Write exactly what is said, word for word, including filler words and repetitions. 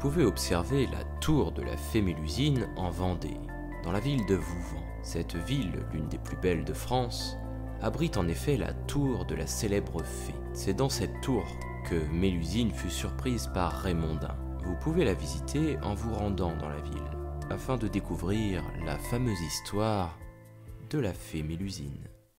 pouvez observer la tour de la fée Mélusine en Vendée, dans la ville de Vouvant. Cette ville, l'une des plus belles de France, abrite en effet la tour de la célèbre fée. C'est dans cette tour que Mélusine fut surprise par Raymondin. Vous pouvez la visiter en vous rendant dans la ville, afin de découvrir la fameuse histoire de la fée Mélusine.